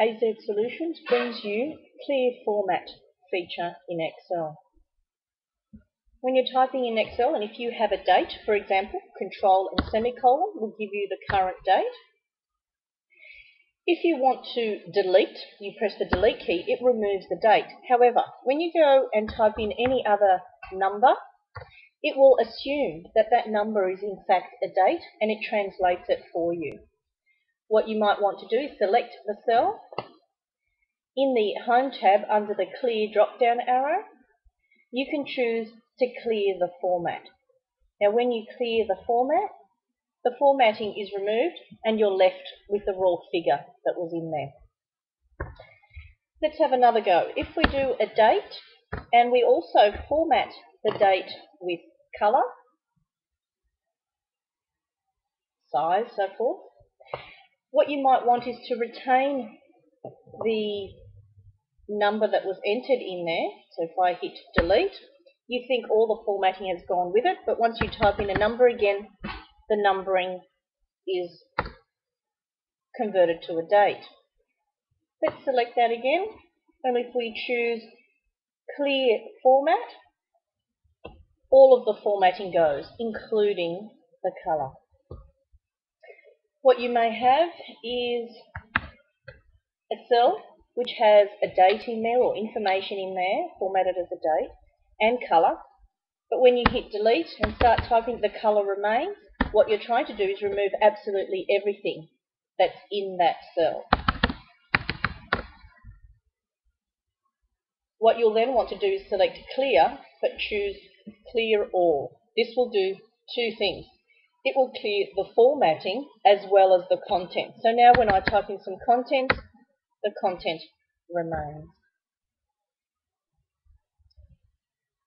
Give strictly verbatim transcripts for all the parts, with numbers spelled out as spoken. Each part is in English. A Z Solutions brings you Clear Format feature in Excel. When you're typing in Excel, and if you have a date, for example, control and semicolon will give you the current date. If you want to delete, you press the delete key, it removes the date. However, when you go and type in any other number, it will assume that that number is in fact a date and it translates it for you. What you might want to do is select the cell. In the Home tab under the Clear drop-down arrow, you can choose to clear the format. Now when you clear the format, the formatting is removed and you're left with the raw figure that was in there. Let's have another go. If we do a date, and we also format the date with colour, size, so forth, what you might want is to retain the number that was entered in there. So if I hit delete, you think all the formatting has gone with it, but once you type in a number again, the numbering is converted to a date. Let's select that again, and if we choose Clear Format, all of the formatting goes, including the colour. What you may have is a cell which has a date in there or information in there, formatted as a date, and colour, but when you hit delete and start typing, the colour remains. What you're trying to do is remove absolutely everything that's in that cell. What you'll then want to do is select Clear, but choose Clear All. This will do two things. It will clear the formatting as well as the content. So now when I type in some content, the content remains.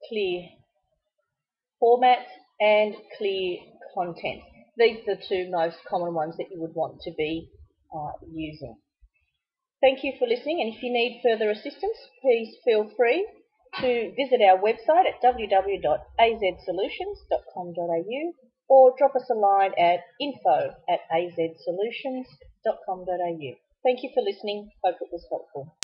Clear Formats and Clear Content. These are the two most common ones that you would want to be uh, using. Thank you for listening, and if you need further assistance, please feel free to visit our website at w w w dot a z solutions dot com dot a u or drop us a line at info at a z solutions dot com dot a u. Thank you for listening. Hope it was helpful.